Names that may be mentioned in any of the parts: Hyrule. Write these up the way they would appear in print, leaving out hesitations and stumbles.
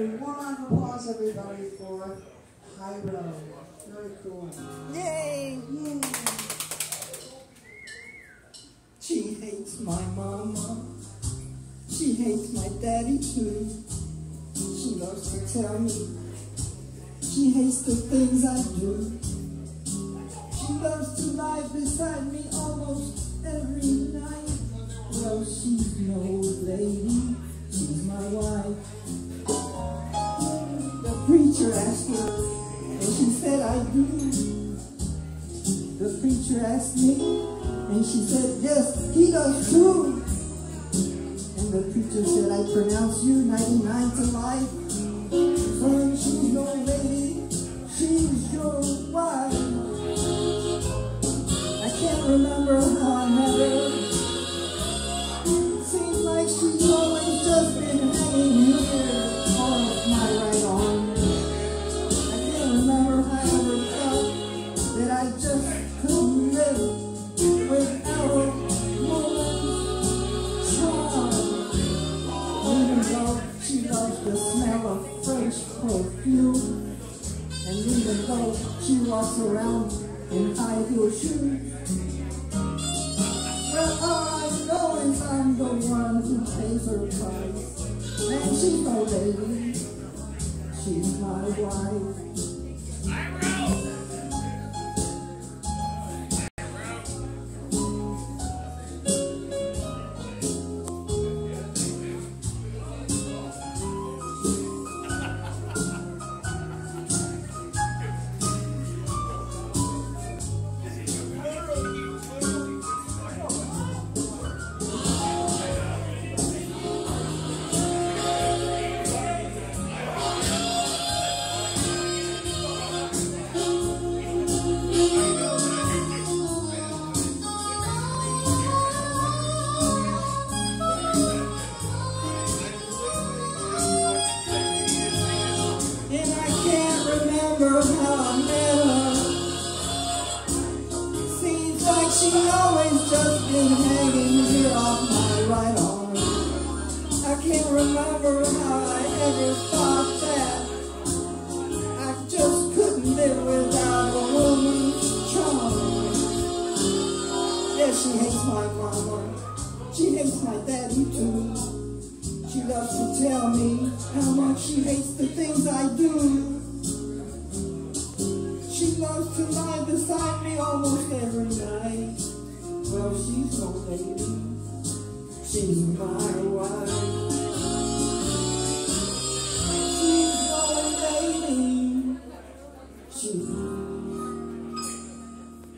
a woman who calls everybody for Hyrule. Very cool. Yay! Yay! She hates my mama. She hates my daddy too. She loves to tell me. She hates the things I do. She loves to lie beside me almost every night. Well, she's no lady. She's my wife. The preacher asked her, and she said, I do. The preacher asked me, and she said, yes, he does too. And the preacher said, I pronounce you 99 to life. So she's your lady, she's your wife. I can't remember how I met her. Seems like she's always just been hanging here on my right arm. I can't remember how I ever felt that I just couldn't live without her. She loves the smell of fresh perfume, and even though she walks around in high-heel shoes, well, all I know is I'm the one who pays her price, and she's my lady, she's my wife.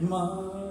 Mom.